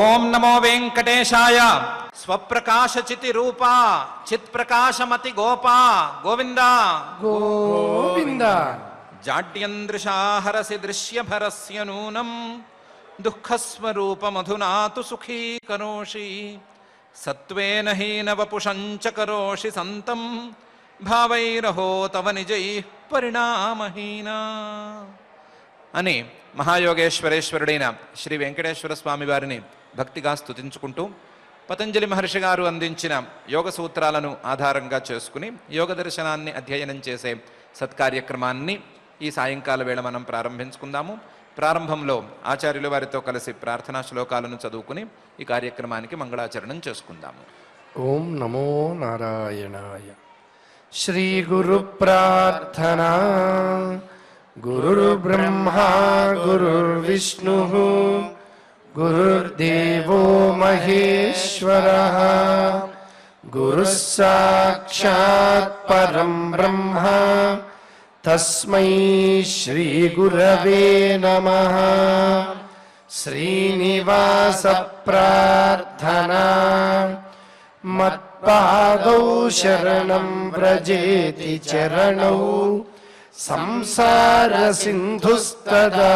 ओम नमो वेंकटेशाय स्वप्रकाश चिति रूपा चित प्रकाशमति गोपा गोविंदा गोविंदा जाड्यंदृशा हरसि दृश्य भरस्य नूनम दुःखस्वरूप मधुना तु सुखी करोषि सत्वेन हीन वपुषंच करोषि संतम भावैरहो तव निजैः परिणामहीना అని మహాయోగేశ్వరేశ్వరుడైన శ్రీ వెంకటేశ్వర స్వామి వారిని భక్తిగా స్తుతించుకుంటూ పతంజలి మహర్షి గారు అందించిన యోగ సూత్రాలను ఆధారంగా చేసుకుని యోగ దర్శనాన్ని అధ్యయనం చేసే సత్కార్యక్రమాన్ని ఈ సాయంకాల వేళ మనం ప్రారంభించుకుందాము. ప్రారంభంలో ఆచార్యుల వారితో కలిసి ప్రార్థనా శ్లోకాలను చదువుకుని ఈ కార్యక్రమానికి మంగళాచరణం చేసుకుందాము. ఓం నమో నారాయణాయ. శ్రీ గురు ప్రార్థన. गुरुर्ब्रह्मा गुरुर्विष्णुः गुरुर्देवो महेश्वरः गुरुस्साक्षात् परं ब्रह्म तस्मै श्री गुरवे नमः. श्रीनिवास प्रार्थना मत्पादौ शरणं व्रजेति चरणौ संसार सिंधुस्तदा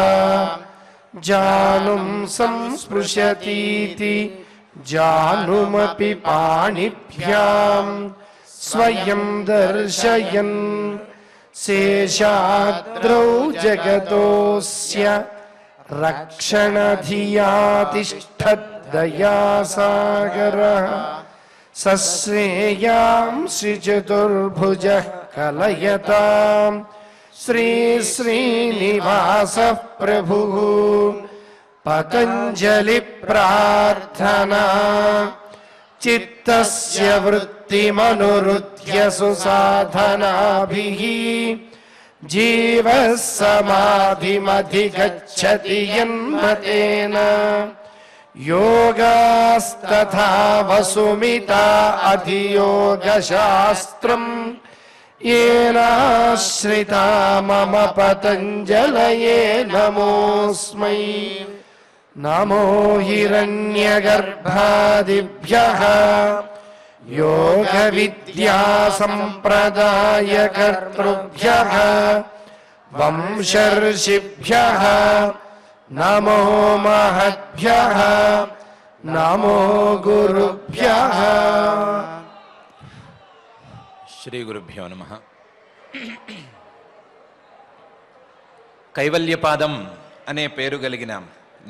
जानुं संस्पृशतीति जानुमपि पाणिभ्यां स्वयं दर्शयन् शेषाद्रौ जगतोस्य रक्षणधिया तिष्ठद्दयासागरः सस्नेयां श्रीचतुर्भुजः कलयताम् श्री श्रीनिवास प्रभु. पतंजलि प्रार्थना. चित्तस्य वृत्तिमनुरुध्य सुसाधनाभिः जीवः समाधिमधिगच्छति यन्मतेन योगास्तथा वसुमिता अधियोगशास्त्रम् येनाश्रिता मम पतञ्जलये नमोऽस्मै. नमो हिरण्यगर्भादिभ्यः योगविद्यासम्प्रदायकर्तृभ्यः वंशर्षिभ्यः नमो महद्भ्यः नमो गुरुभ्यः. श्री गुरुभ्यो नमः. కైవల్యపాదం అనే పేరు కలిగిన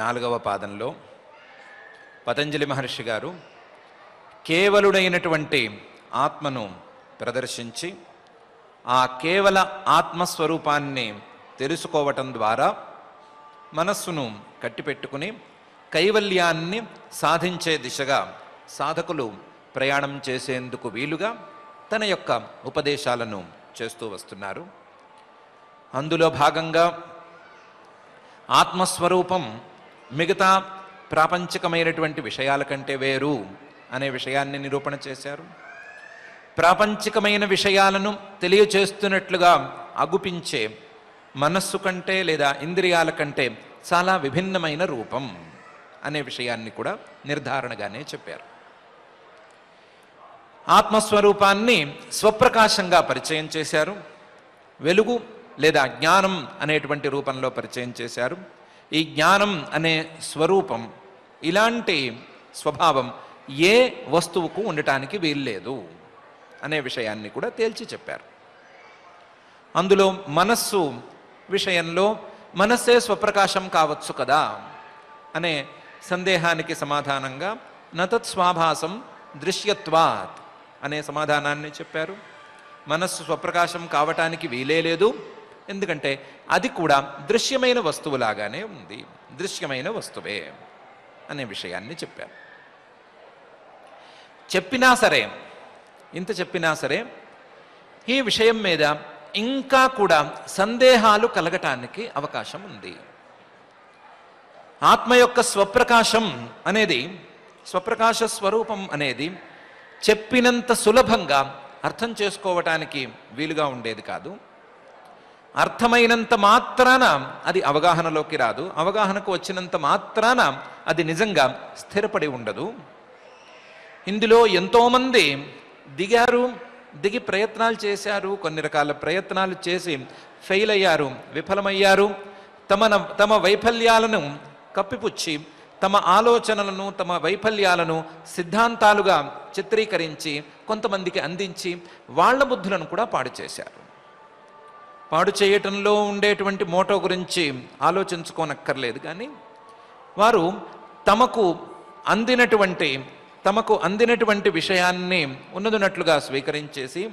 నాలుగవ పాదంలో పతంజలి మహర్షి గారు కేవలుడైనటువంటి ఆత్మను ప్రదర్శించి ఆ కేవల ఆత్మస్వరూపాన్ని తెలుసుకోవటం ద్వారా మనస్సును కట్టిపెట్టుకుని కైవల్యాన్ని సాధించే దిశగా సాధకులు ప్రయాణం చేసేందుకు వీలుగా తన యొక్క ఉపదేశాలను చేస్తూ వస్తున్నారు. అందులో భాగంగా ఆత్మస్వరూపం మిగతా ప్రాపంచికమైనటువంటి విషయాల కంటే వేరు అనే విషయాన్ని నిరూపణ చేశారు. ప్రాపంచికమైన విషయాలను తెలియచేస్తున్నట్లుగా అగుపించే మనస్సు కంటే లేదా ఇంద్రియాల కంటే చాలా విభిన్నమైన రూపం అనే విషయాన్ని కూడా నిర్ధారణగానే చెప్పారు. ఆత్మస్వరూపాన్ని స్వప్రకాశంగా పరిచయం చేశారు. వెలుగు లేదా జ్ఞానం అనేటువంటి రూపంలో పరిచయం చేశారు. ఈ జ్ఞానం అనే స్వరూపం ఇలాంటి స్వభావం ఏ వస్తువుకు ఉండటానికి వీల్లేదు అనే విషయాన్ని కూడా తేల్చి చెప్పారు. అందులో మనస్సు విషయంలో మనస్సే స్వప్రకాశం కావచ్చు కదా అనే సందేహానికి సమాధానంగా నతత్ స్వాభాసం దృశ్యత్వాత్ అనే సమాధానాన్ని చెప్పారు. మనస్సు స్వప్రకాశం కావటానికి వీలే లేదు, ఎందుకంటే అది కూడా దృశ్యమైన వస్తువులాగానే ఉంది, దృశ్యమైన వస్తువే అనే విషయాన్ని చెప్పారు. చెప్పినా సరే, ఇంత చెప్పినా సరే ఈ విషయం మీద ఇంకా కూడా సందేహాలు కలగటానికి అవకాశం ఉంది. ఆత్మ యొక్క స్వప్రకాశం అనేది, స్వప్రకాశ స్వరూపం అనేది చెప్పినంత సులభంగా అర్థం చేసుకోవటానికి వీలుగా ఉండేది కాదు. అర్థమైనంత మాత్రాన అది అవగాహనలోకి రాదు. అవగాహనకు వచ్చినంత మాత్రాన అది నిజంగా స్థిరపడి ఉండదు. ఇందులో ఎంతోమంది దిగారు, దిగి ప్రయత్నాలు చేశారు, కొన్ని రకాల ప్రయత్నాలు చేసి ఫెయిల్ అయ్యారు, విఫలమయ్యారు. తమ వైఫల్యాలను కప్పిపుచ్చి తమ ఆలోచనలను తమ వైఫల్యాలను సిద్ధాంతాలుగా చిత్రీకరించి కొంతమందికి అందించి వాళ్ళ బుద్ధులను కూడా పాడు చేశారు. పాడు చేయటంలో ఉండేటువంటి మోటో గురించి ఆలోచించుకోనక్కర్లేదు, కానీ వారు తమకు అందినటువంటి విషయాన్ని ఉన్నదున్నట్లుగా స్వీకరించేసి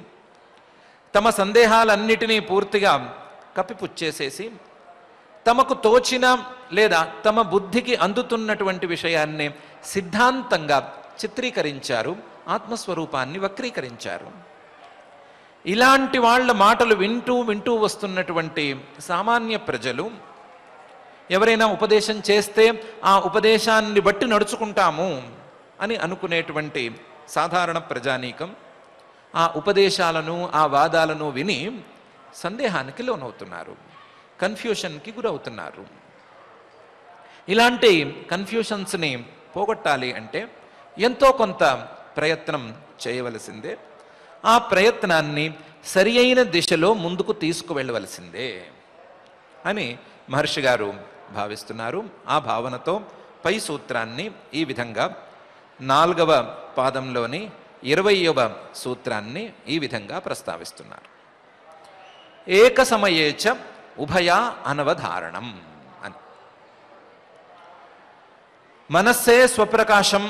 తమ సందేహాలన్నిటినీ పూర్తిగా కప్పిపుచ్చేసేసి తమకు తోచిన లేదా తమ బుద్ధికి అందుతున్నటువంటి విషయాన్ని సిద్ధాంతంగా చిత్రీకరించారు, ఆత్మస్వరూపాన్ని వక్రీకరించారు. ఇలాంటి వాళ్ళ మాటలు వింటూ వింటూ వస్తున్నటువంటి సామాన్య ప్రజలు ఎవరైనా ఉపదేశం చేస్తే ఆ ఉపదేశాన్ని బట్టి నడుచుకుంటాము అని అనుకునేటువంటి సాధారణ ప్రజానీకం ఆ ఉపదేశాలను ఆ వాదాలను విని సందేహానికి లోనవుతున్నారు, కన్ఫ్యూషన్కి గురవుతున్నారు. ఇలాంటి కన్ఫ్యూషన్స్ని పోగొట్టాలి అంటే ఎంతో కొంత ప్రయత్నం చేయవలసిందే. ఆ ప్రయత్నాన్ని సరి అయిన దిశలో ముందుకు తీసుకువెళ్ళవలసిందే అని మహర్షి గారు భావిస్తున్నారు. ఆ భావనతో పై సూత్రాన్ని ఈ విధంగా 4వ పాదంలోని 20వ సూత్రాన్ని ఈ విధంగా ప్రస్తావిస్తున్నారు. ఏక సమయేచ ఉభయ అనవధారణం అని. మనస్సే స్వప్రకాశం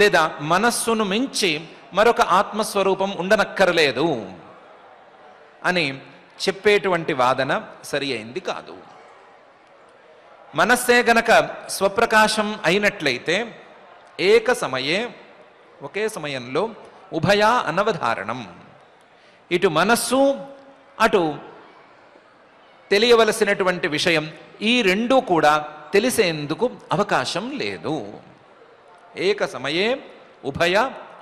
లేదా మనస్సును మించి మరొక ఆత్మస్వరూపం ఉండనక్కర్లేదు అని చెప్పేటువంటి వాదన సరి అయింది కాదు. మనస్సే గనక స్వప్రకాశం అయినట్లయితే ఏక సమయే, ఒకే సమయంలో ఉభయ అనవధారణం, ఇటు మనస్సు అటు తెలియవలసినటువంటి విషయం ఈ రెండూ కూడా తెలిసేందుకు అవకాశం లేదు. ఏక సమయే ఉభయ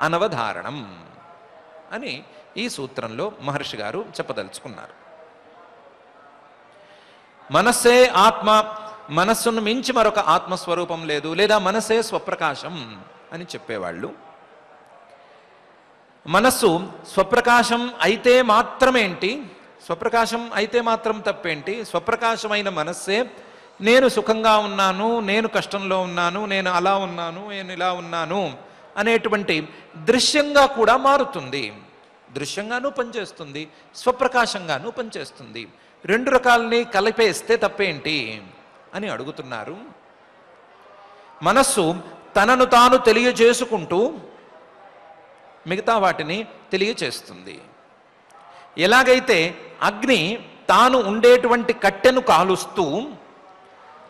అనవధారణం అని ఈ సూత్రంలో మహర్షి గారు చెప్పదలుచుకున్నారు. మనస్సే ఆత్మ, మనస్సును మించి మరొక ఆత్మస్వరూపం లేదు, లేదా మనసే స్వప్రకాశం అని చెప్పేవాళ్ళు మనస్సు స్వప్రకాశం అయితే మాత్రమేంటి, స్వప్రకాశం అయితే మాత్రం తప్పేంటి, స్వప్రకాశమైన మనస్సే నేను సుఖంగా ఉన్నాను, నేను కష్టంలో ఉన్నాను, నేను అలా ఉన్నాను, నేను ఇలా ఉన్నాను అనేటువంటి దృశ్యంగా కూడా మారుతుంది. దృశ్యంగానూ పనిచేస్తుంది, స్వప్రకాశంగానూ పనిచేస్తుంది, రెండు రకాలని కలిపేస్తే తప్పేంటి అని అడుగుతున్నారు. మనస్సు తనను తాను తెలియజేసుకుంటూ మిగతా వాటిని తెలియచేస్తుంది. ఎలాగైతే అగ్ని తాను ఉండేటువంటి కట్టెను కాలుస్తూ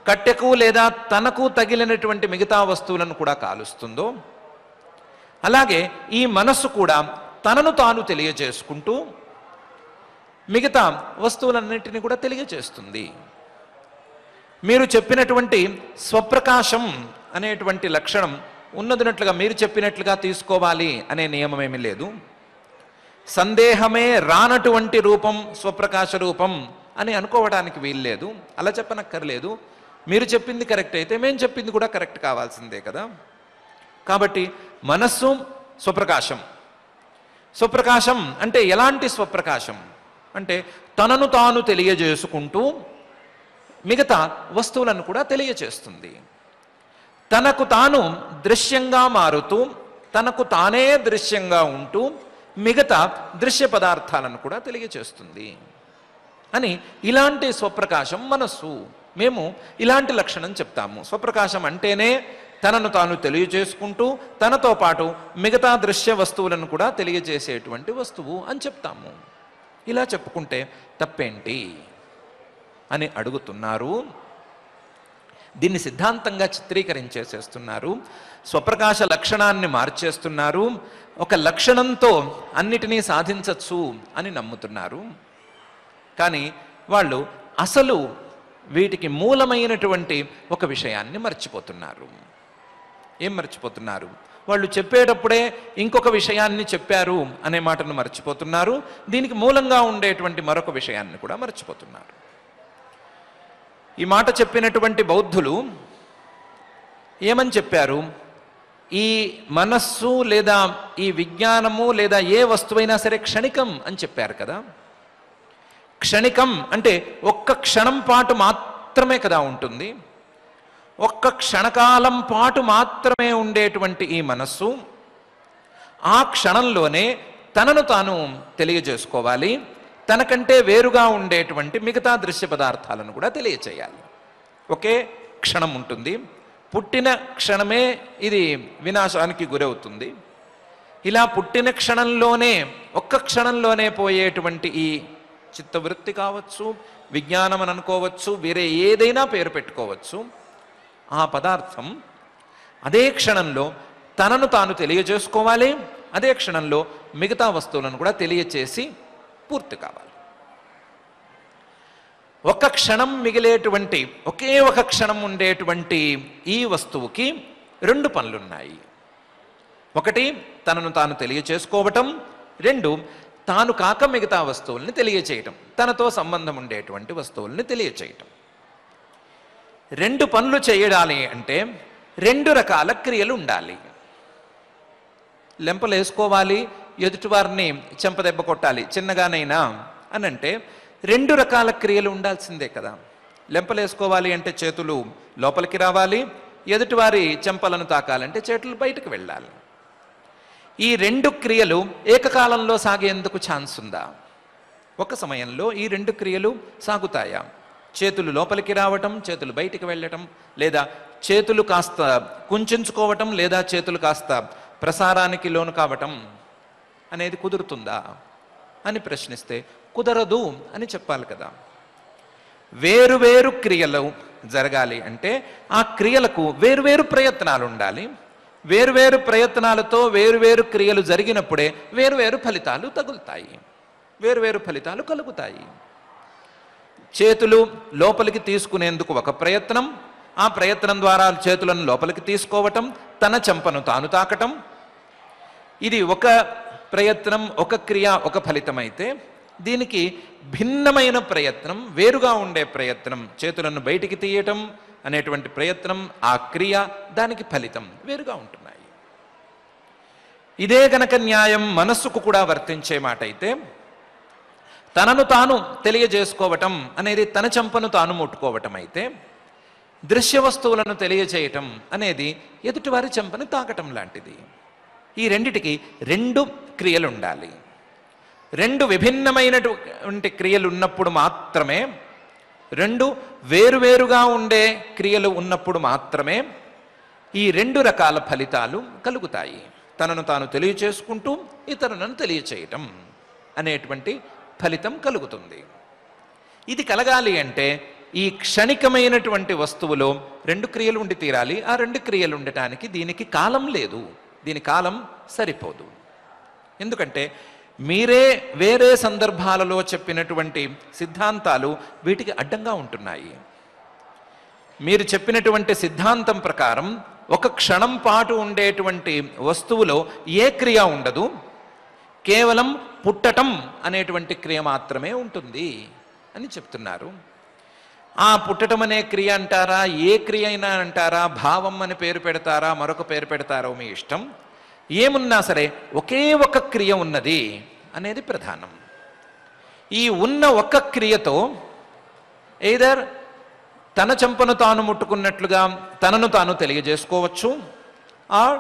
కట్టెకు లేదా తనకు తగిలినటువంటి మిగతా వస్తువులను కూడా కాలుస్తుందో, అలాగే ఈ మనస్సు కూడా తనను తాను తెలియజేసుకుంటూ మిగతా వస్తువులన్నింటినీ కూడా తెలియజేస్తుంది. మీరు చెప్పినటువంటి స్వప్రకాశం అనేటువంటి లక్షణం ఉన్నదినట్లుగా మీరు చెప్పినట్లుగా తీసుకోవాలి అనే నియమం ఏమీ లేదు. సందేహమే రానటువంటి రూపం స్వప్రకాశ రూపం అని అనుకోవడానికి వీల్లేదు, అలా చెప్పనక్కర్లేదు. మీరు చెప్పింది కరెక్ట్ అయితే మేము చెప్పింది కూడా కరెక్ట్ కావాల్సిందే కదా. కాబట్టి మనస్సు స్వప్రకాశం. స్వప్రకాశం అంటే ఎలాంటి స్వప్రకాశం అంటే తనను తాను తెలియజేసుకుంటూ మిగతా వస్తువులను కూడా తెలియచేస్తుంది. తనకు తాను దృశ్యంగా మారుతూ తనకు తానే దృశ్యంగా ఉంటూ మిగతా దృశ్య పదార్థాలను కూడా తెలియచేస్తుంది అని ఇలాంటి స్వప్రకాశం మనస్సు, మేము ఇలాంటి లక్షణం చెప్తాము. స్వప్రకాశం అంటేనే తనను తాను తెలియజేసుకుంటూ తనతో పాటు మిగతా దృశ్య వస్తువులను కూడా తెలియజేసేటువంటి వస్తువు అని చెప్తాము. ఇలా చెప్పుకుంటే తప్పేంటి అని అడుగుతున్నారు. దీన్ని సిద్ధాంతంగా చిత్రీకరించేసేస్తున్నారు, స్వప్రకాశ లక్షణాన్ని మార్చేస్తున్నారు. ఒక లక్షణంతో అన్నిటినీ సాధించవచ్చు అని నమ్ముతున్నారు. కానీ వాళ్ళు అసలు వీటికి మూలమైనటువంటి ఒక విషయాన్ని మర్చిపోతున్నారు. ఏం మర్చిపోతున్నారు? వాళ్ళు చెప్పేటప్పుడే ఇంకొక విషయాన్ని చెప్పారు అనే మాటను మర్చిపోతున్నారు. దీనికి మూలంగా ఉండేటువంటి మరొక విషయాన్ని కూడా మర్చిపోతున్నారు. ఈ మాట చెప్పినటువంటి బౌద్ధులు ఏమని చెప్పారు? ఈ మనస్సు లేదా ఈ విజ్ఞానము లేదా ఏ వస్తువైనా సరే క్షణికం అని చెప్పారు కదా. క్షణికం అంటే ఒక్క క్షణం పాటు మాత్రమే కదా ఉంటుంది. ఒక్క క్షణకాలం పాటు మాత్రమే ఉండేటువంటి ఈ మనస్సు ఆ క్షణంలోనే తనను తాను తెలియజేసుకోవాలి. తనకంటే వేరుగా ఉండేటువంటి మిగతా దృశ్య పదార్థాలను కూడా తెలియచేయాలి. ఒకే క్షణం ఉంటుంది. పుట్టిన క్షణమే ఇది వినాశానికి గురవుతుంది. ఇలా పుట్టిన క్షణంలోనే ఒక్క క్షణంలోనే పోయేటువంటి ఈ చిత్తవృత్తి కావచ్చు, విజ్ఞానం అని అనుకోవచ్చు, వేరే ఏదైనా పేరు పెట్టుకోవచ్చు, ఆ పదార్థం అదే క్షణంలో తనను తాను తెలియజేసుకోవాలి. అదే క్షణంలో మిగతా వస్తువులను కూడా తెలియచేసి పూర్తి కావాలి. ఒక క్షణం మిగిలేటువంటి ఒకే ఒక క్షణం ఉండేటువంటి ఈ వస్తువుకి రెండు పనులున్నాయి. ఒకటి తనను తాను తెలియచేసుకోవటం, రెండు తాను కాక మిగతా వస్తువుల్ని తెలియచేయటం, తనతో సంబంధం ఉండేటువంటి వస్తువుల్ని తెలియచేయటం. రెండు పనులు చేయాలి అంటే రెండు రకాల క్రియలు ఉండాలి. లెంపలు వేసుకోవాలి, ఎదుటివారిని చెంపదెబ్బ కొట్టాలి చిన్నగానైనా అని అంటే రెండు రకాల క్రియలు ఉండాల్సిందే కదా. లెంపలు వేసుకోవాలి అంటే చేతులు లోపలికి రావాలి, ఎదుటివారి చెంపలను తాకాలంటే చేతులు బయటకు వెళ్ళాలి. ఈ రెండు క్రియలు ఏకకాలంలో సాగేందుకు ఛాన్స్ ఉందా? ఒక సమయంలో ఈ రెండు క్రియలు సాగుతాయా? చేతులు లోపలికి రావటం, చేతులు బయటికి వెళ్ళటం, లేదా చేతులు కాస్త కుంచుకోవటం, లేదా చేతులు కాస్త ప్రసారానికి లోను కావటం అనేది కుదురుతుందా అని ప్రశ్నిస్తే కుదరదు అని చెప్పాలి కదా. వేరువేరు క్రియలు జరగాలి అంటే ఆ క్రియలకు వేరువేరు ప్రయత్నాలు ఉండాలి. వేరువేరు ప్రయత్నాలతో వేరువేరు క్రియలు జరిగినప్పుడే వేరువేరు ఫలితాలు తగులుతాయి, వేరువేరు ఫలితాలు కలుగుతాయి. చేతులు లోపలికి తీసుకునేందుకు ఒక ప్రయత్నం, ఆ ప్రయత్నం ద్వారా చేతులను లోపలికి తీసుకోవటం, తన చెంపను తాను తాకటం, ఇది ఒక ప్రయత్నం, ఒక క్రియ, ఒక ఫలితమైతే దీనికి భిన్నమైన ప్రయత్నం, వేరుగా ఉండే ప్రయత్నం, చేతులను బయటికి తీయటం అనేటువంటి ప్రయత్నం, ఆ క్రియ, దానికి ఫలితం వేరుగా ఉంటున్నాయి. ఇదే గనక న్యాయం మనస్సుకు కూడా వర్తించే మాట అయితే తనను తాను తెలియజేసుకోవటం అనేది తన చెంపను తాను ముట్టుకోవటం అయితే దృశ్య వస్తువులను తెలియజేయటం అనేది ఎదుటివారి చెంపను తాకటం లాంటిది. ఈ రెండిటికి రెండు క్రియలు ఉండాలి. రెండు విభిన్నమైనటువంటి క్రియలు ఉన్నప్పుడు మాత్రమే, రెండు వేరువేరుగా ఉండే క్రియలు ఉన్నప్పుడు మాత్రమే ఈ రెండు రకాల ఫలితాలు కలుగుతాయి. తనను తాను తెలియచేసుకుంటూ ఇతరులను తెలియచేయటం అనేటువంటి ఫలితం కలుగుతుంది. ఇది కలగాలి అంటే ఈ క్షణికమైనటువంటి వస్తువులో రెండు క్రియలు ఉండి తీరాలి. ఆ రెండు క్రియలు ఉండటానికి దీనికి కాలం లేదు, దీని కాలం సరిపోదు. ఎందుకంటే మీరే వేరే సందర్భాలలో చెప్పినటువంటి సిద్ధాంతాలు వీటికి అడ్డంగా ఉంటున్నాయి. మీరు చెప్పినటువంటి సిద్ధాంతం ప్రకారం ఒక క్షణం పాటు ఉండేటువంటి వస్తువులో ఏ క్రియ ఉండదు, కేవలం పుట్టటం అనేటువంటి క్రియ మాత్రమే ఉంటుంది అని చెప్తున్నారు. ఆ పుట్టడం అనే క్రియ అంటారా, ఏ క్రియ అయినా అంటారా, భావం అని పేరు పెడతారా, మరొక పేరు పెడతారో మీ ఇష్టం. ఏమున్నా సరే ఒకే ఒక క్రియ ఉన్నది అనేది ప్రధానం. ఈ ఉన్న ఒక క్రియతో ఎయిదర్ తన చెంపను తాను ముట్టుకున్నట్లుగా తనను తాను తెలియజేసుకోవచ్చు, ఆర్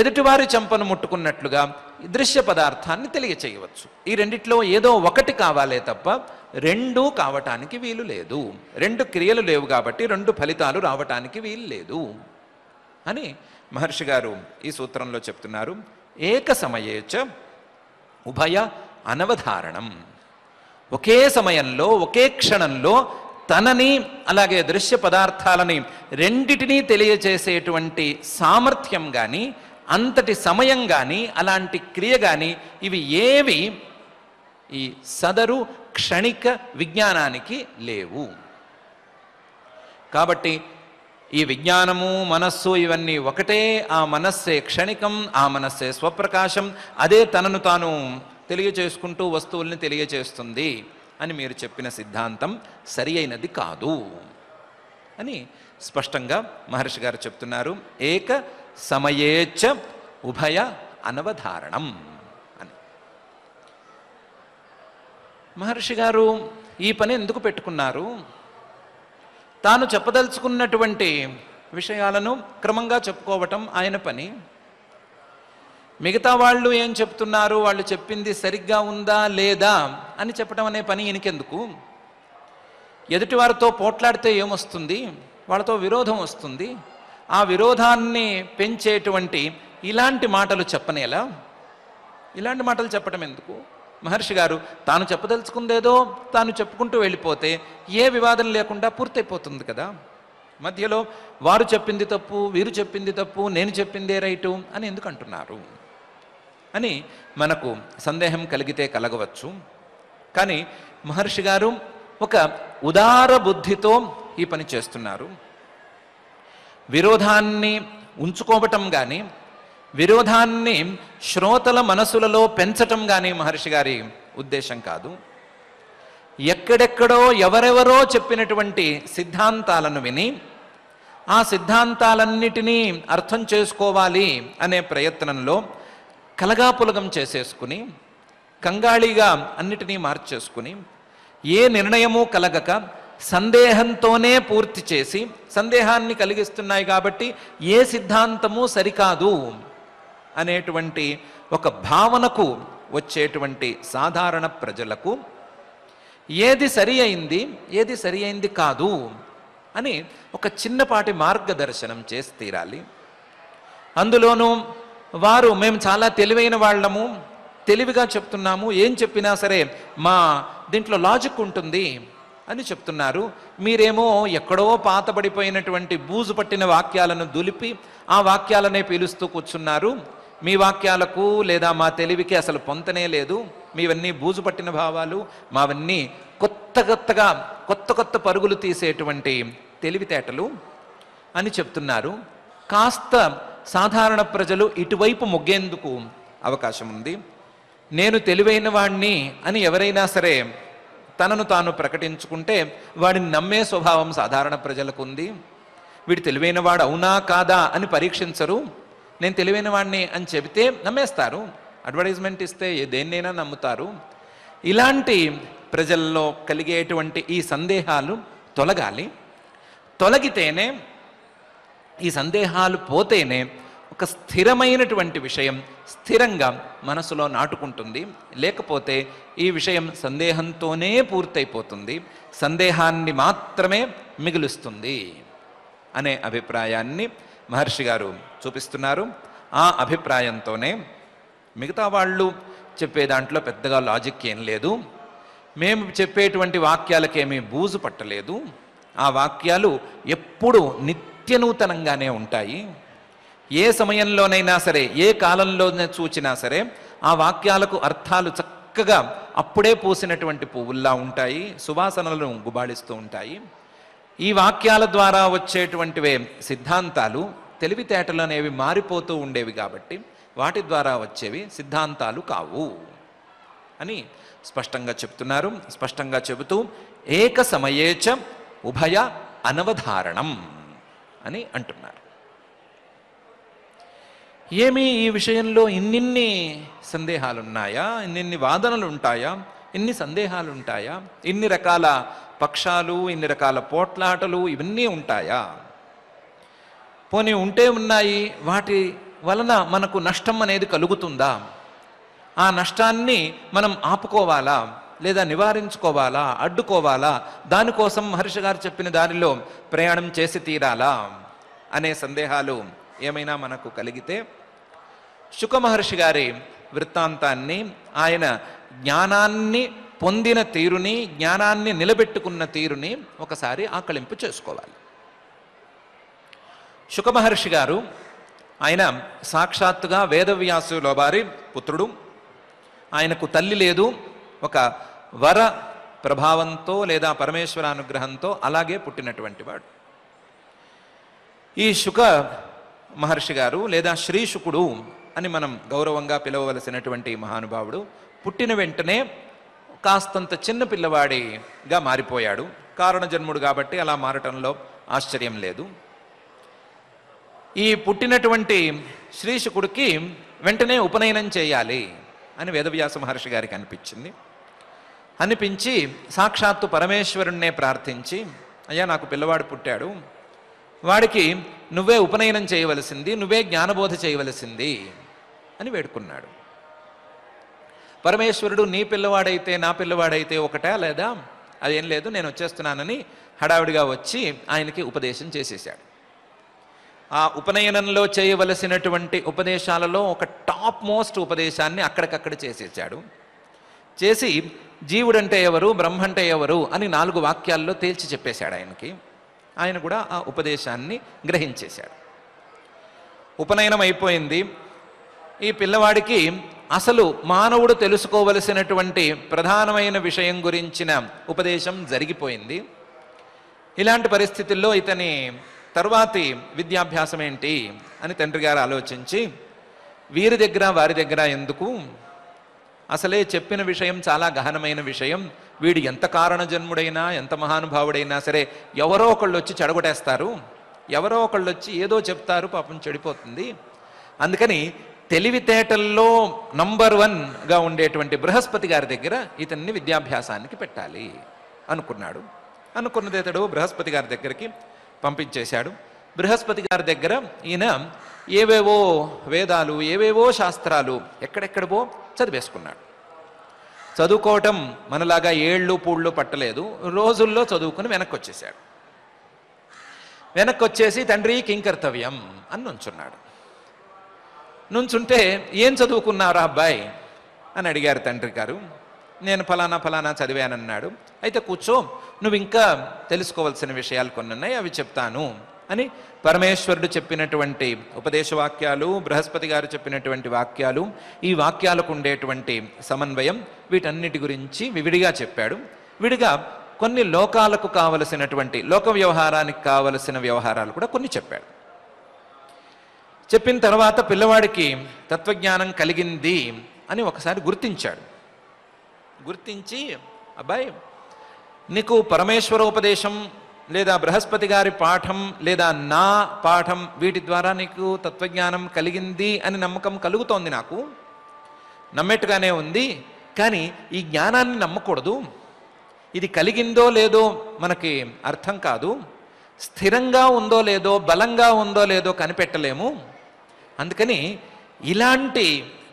ఎదుటివారి చెంపను ముట్టుకున్నట్లుగా దృశ్య పదార్థాన్ని తెలియచేయవచ్చు. ఈ రెండిట్లో ఏదో ఒకటి కావాలే తప్ప రెండూ కావటానికి వీలు లేదు. రెండు క్రియలు లేవు కాబట్టి రెండు ఫలితాలు రావటానికి వీలు లేదు అని మహర్షి గారు ఈ సూత్రంలో చెప్తున్నారు. ఏక సమయేచ ఉభయ అనవధారణం, ఒకే సమయంలో ఒకే క్షణంలో తనని అలాగే దృశ్య పదార్థాలని రెండిటినీ తెలియచేసేటువంటి సామర్థ్యం కానీ, అంతటి సమయం కానీ, అలాంటి క్రియ కానీ ఇవి ఏవి ఈ సదరు క్షణిక విజ్ఞానానికి లేవు. కాబట్టి ఈ విజ్ఞానము మనస్సు ఇవన్నీ ఒకటే. ఆ మనస్సే క్షణికం, ఆ మనస్సే స్వప్రకాశం, అదే తనను తాను తెలియచేసుకుంటూ వస్తువుల్ని తెలియచేస్తుంది అని మీరు చెప్పిన సిద్ధాంతం సరి అయినది కాదు అని స్పష్టంగా మహర్షి గారు చెప్తున్నారు. ఏక సమయేచ్చ ఉభయ అనవధారణం అని మహర్షి గారు ఈ పని ఎందుకు పెట్టుకున్నారు? తాను చెప్పదలుచుకున్నటువంటి విషయాలను క్రమంగా చెప్పుకోవటం ఆయన పని. మిగతా వాళ్ళు ఏం చెప్తున్నారు, వాళ్ళు చెప్పింది సరిగ్గా ఉందా లేదా అని చెప్పడం అనే పని ఈయనకెందుకు? ఎదుటివారితో పోట్లాడితే ఏమొస్తుంది? వాళ్ళతో విరోధం వస్తుంది. ఆ విరోధాన్ని పెంచేటువంటి ఇలాంటి మాటలు చెప్పనేలా, ఇలాంటి మాటలు చెప్పడం ఎందుకు? మహర్షి గారు తాను చెప్పదలుచుకుందేదో తాను చెప్పుకుంటూ వెళ్ళిపోతే ఏ వివాదం లేకుండా పూర్తయిపోతుంది కదా. మధ్యలో వారు చెప్పింది తప్పు, వీరు చెప్పింది తప్పు, నేను చెప్పిందే రైటు అని ఎందుకు అంటున్నారు అని మనకు సందేహం కలిగితే కలగవచ్చు. కానీ మహర్షి గారు ఒక ఉదార బుద్ధితో ఈ పని చేస్తున్నారు. విరోధాన్ని ఉంచుకోవటం కానీ, విరోధాన్ని శ్రోతల మనసులలో పెంచటం కానీ మహర్షి గారి ఉద్దేశం కాదు. ఎక్కడెక్కడో ఎవరెవరో చెప్పినటువంటి సిద్ధాంతాలను విని ఆ సిద్ధాంతాలన్నిటినీ అర్థం చేసుకోవాలి అనే ప్రయత్నంలో కలగాపులగం చేసేసుకుని, కంగాళీగా అన్నిటినీ మార్చేసుకుని, ఏ నిర్ణయము కలగక సందేహంతోనే పూర్తి చేసి, సందేహాన్ని కలిగిస్తున్నాయి కాబట్టి ఏ సిద్ధాంతము సరికాదు అనేటువంటి ఒక భావనకు వచ్చేటువంటి సాధారణ ప్రజలకు ఏది సరి అయింది, ఏది సరి అయింది కాదు అని ఒక చిన్నపాటి మార్గదర్శనం చేసి తీరాలి. అందులోనూ వారు మేము చాలా తెలివైన వాళ్ళము, తెలివిగా చెప్తున్నాము, ఏం చెప్పినా సరే మా దీంట్లో లాజిక్ ఉంటుంది అని చెప్తున్నారు. మీరేమో ఎక్కడో పాతబడిపోయినటువంటి బూజు పట్టిన వాక్యాలను దులిపి ఆ వాక్యాలనే పీలుస్తూ కూర్చున్నారు. మీ వాక్యాలకు లేదా మా తెలివికి అసలు పొంతనే లేదు. మీవన్నీ బూజు పట్టిన భావాలు, మావన్నీ కొత్త కొత్త పరుగులు తీసేటువంటి తెలివితేటలు అని చెప్తున్నారు. కాస్త సాధారణ ప్రజలు ఇటువైపు మొగ్గేందుకు అవకాశం ఉంది. నేను తెలివైన వాణ్ణి అని ఎవరైనా సరే తనను తాను ప్రకటించుకుంటే వాడిని నమ్మే స్వభావం సాధారణ ప్రజలకు ఉంది. వీడు తెలివైన వాడు అవునా కాదా అని పరీక్షించరు. నేను తెలివైన వాడిని అని చెబితే నమ్మేస్తారు, అడ్వర్టైజ్మెంట్ ఇస్తే దేన్నైనా నమ్ముతారు. ఇలాంటి ప్రజల్లో కలిగేటువంటి ఈ సందేహాలు తొలగాలి. తొలగితేనే, ఈ సందేహాలు పోతేనే ఒక స్థిరమైనటువంటి విషయం స్థిరంగా మనసులో నాటుకుంటుంది. లేకపోతే ఈ విషయం సందేహంతోనే పూర్తయిపోతుంది, సందేహాన్ని మాత్రమే మిగులుస్తుంది అనే అభిప్రాయాన్ని మహర్షి గారు చూపిస్తున్నారు. ఆ అభిప్రాయంతోనే మిగతా వాళ్ళు చెప్పే దాంట్లో పెద్దగా లాజిక్ ఏం లేదు, మేము చెప్పేటువంటి వాక్యాలకేమీ బూజు పట్టలేదు, ఆ వాక్యాలు ఎప్పుడూ నిత్యనూతనంగానే ఉంటాయి, ఏ సమయంలోనైనా సరే ఏ కాలంలోనే చూచినా సరే ఆ వాక్యాలకు అర్థాలు చక్కగా అప్పుడే పూసినటువంటి పువ్వుల్లా ఉంటాయి, సువాసనలను గుబాళిస్తూ ఉంటాయి. ఈ వాక్యాల ద్వారా వచ్చేటువంటివే సిద్ధాంతాలు. తెలివితేటలు అనేవి మారిపోతూ ఉండేవి కాబట్టి వాటి ద్వారా వచ్చేవి సిద్ధాంతాలు కావు అని స్పష్టంగా చెప్తున్నారు. స్పష్టంగా చెబుతూ ఏక సమయేచ ఉభయ అనవధారణం అని అంటున్నారు. ఏమి ఈ విషయంలో ఇన్నిన్ని సందేహాలున్నాయా, ఇన్నిన్ని వాదనలు ఉంటాయా, ఇన్ని సందేహాలు ఉంటాయా, ఇన్ని రకాల పక్షాలు, ఇన్ని రకాల పోట్లాటలు ఇవన్నీ ఉంటాయా? పోనీ ఉంటే ఉన్నాయి, వాటి వలన మనకు నష్టం అనేది కలుగుతుందా? ఆ నష్టాన్ని మనం ఆపుకోవాలా లేదా నివారించుకోవాలా, అడ్డుకోవాలా? దానికోసం మహర్షి గారు చెప్పిన దానిలో ప్రయాణం చేసి తీరాలా అనే సందేహాలు ఏమైనా మనకు కలిగితే, శుక మహర్షి గారి వృత్తాంతాన్ని, ఆయన జ్ఞానాన్ని పొందిన తీరుని, జ్ఞానాన్ని నిలబెట్టుకున్న తీరుని ఒకసారి ఆకళింపు చేసుకోవాలి. శుక మహర్షి గారు ఆయన సాక్షాత్తుగా వేదవ్యాసుల వారి పుత్రుడు. ఆయనకు తల్లి లేదు, ఒక వర ప్రభావంతో లేదా పరమేశ్వర అనుగ్రహంతో అలాగే పుట్టినటువంటి వాడు. ఈ శుక మహర్షి గారు లేదా శ్రీ శుకుడు అని మనం గౌరవంగా పిలవవలసినటువంటి మహానుభావుడు పుట్టిన వెంటనే కాస్తంత చిన్న పిల్లవాడిగా మారిపోయాడు. కారణ జన్ముడు కాబట్టి అలా మారటంలో ఆశ్చర్యం లేదు. ఈ పుట్టినటువంటి శ్రీ శుకుడికి వెంటనే ఉపనయనం చేయాలి అని వేదవ్యాస మహర్షి గారికి అనిపించి సాక్షాత్తు పరమేశ్వరుణ్ణే ప్రార్థించి, అయ్యా నాకు పిల్లవాడు పుట్టాడు, వాడికి నువ్వే ఉపనయనం చేయవలసింది, నువ్వే జ్ఞానబోధ చేయవలసింది అని వేడుకున్నాడు. పరమేశ్వరుడు నీ పిల్లవాడైతే నా పిల్లవాడైతే ఒకటే, లేదా అదేం లేదు నేను వచ్చేస్తున్నానని హడావిడిగా వచ్చి ఆయనకి ఉపదేశం చేసేశాడు. ఆ ఉపనయనంలో చేయవలసినటువంటి ఉపదేశాలలో ఒక టాప్ మోస్ట్ ఉపదేశాన్ని అక్కడికక్కడ చేసేశాడు. చేసి జీవుడంటే ఎవరు, బ్రహ్మంటే ఎవరు అని 4 వాక్యాల్లో తేల్చి చెప్పేశాడు ఆయనకి. ఆయన కూడా ఆ ఉపదేశాన్ని గ్రహించేశాడు. ఉపనయనం అయిపోయింది. ఈ పిల్లవాడికి అసలు మానవుడు తెలుసుకోవలసినటువంటి ప్రధానమైన విషయం గురించిన ఉపదేశం జరిగిపోయింది. ఇలాంటి పరిస్థితుల్లో ఇతని తరువాతి విద్యాభ్యాసం ఏంటి అని తండ్రి గారు ఆలోచించి, వీరి దగ్గర వారి దగ్గర ఎందుకు, అసలే చెప్పిన విషయం చాలా గహనమైన విషయం, వీడు ఎంత కారణజన్ముడైనా ఎంత మహానుభావుడైనా సరే ఎవరో ఒకళ్ళు వచ్చి చెడగొట్టేస్తారు, ఎవరో ఒకళ్ళు వచ్చి ఏదో చెప్తారు, పాపం చెడిపోతుంది. అందుకని తెలివితేటల్లో నంబర్ 1గా ఉండేటువంటి బృహస్పతి గారి దగ్గర ఇతన్ని విద్యాభ్యాసానికి పెట్టాలి అనుకున్నాడు. అనుకున్నది ఇతడు బృహస్పతి గారి దగ్గరికి పంపించేశాడు. బృహస్పతి గారి దగ్గర ఈయన ఏవేవో వేదాలు ఏవేవో శాస్త్రాలు ఎక్కడెక్కడవో చదివేసుకున్నాడు. చదువుకోవటం మనలాగా ఏళ్ళు పూళ్ళు పట్టలేదు, రోజుల్లో చదువుకుని వెనక్కి వచ్చేసాడు. వెనక్కి వచ్చేసి తండ్రి కింకర్తవ్యం అని నుంచున్నాడు. నుంచుంటే ఏం చదువుకున్నారా అబ్బాయి అని అడిగారు తండ్రి గారు. నేను ఫలానా ఫలానా చదివానన్నాడు. అయితే కూర్చో, నువ్వు ఇంకా తెలుసుకోవాల్సిన విషయాలు కొన్ని ఉన్నాయి, అవి చెప్తాను అని పరమేశ్వరుడు చెప్పినటువంటి ఉపదేశవాక్యాలు, బృహస్పతి గారు చెప్పినటువంటి వాక్యాలు, ఈ వాక్యాలకు ఉండేటువంటి సమన్వయం, వీటన్నిటి గురించి విడిగా చెప్పాడు. విడిగా కొన్ని లోకాలకు కావలసినటువంటి లోక వ్యవహారానికి కావలసిన వ్యవహారాలు కూడా కొన్ని చెప్పాడు. చెప్పిన తర్వాత పిల్లవాడికి తత్వజ్ఞానం కలిగింది అని ఒకసారి గుర్తించాడు. గుర్తించి, అబ్బాయి నీకు పరమేశ్వరోపదేశం లేదా బృహస్పతి గారి పాఠం లేదా నా పాఠం వీటి ద్వారా నీకు తత్వజ్ఞానం కలిగింది అని నమ్మకం కలుగుతోంది, నాకు నమ్మేట్టుగానే ఉంది, కానీ ఈ జ్ఞానాన్ని నమ్మకూడదు. ఇది కలిగిందో లేదో మనకి అర్థం కాదు, స్థిరంగా ఉందో లేదో బలంగా ఉందో లేదో కనిపెట్టలేము. అందుకని ఇలాంటి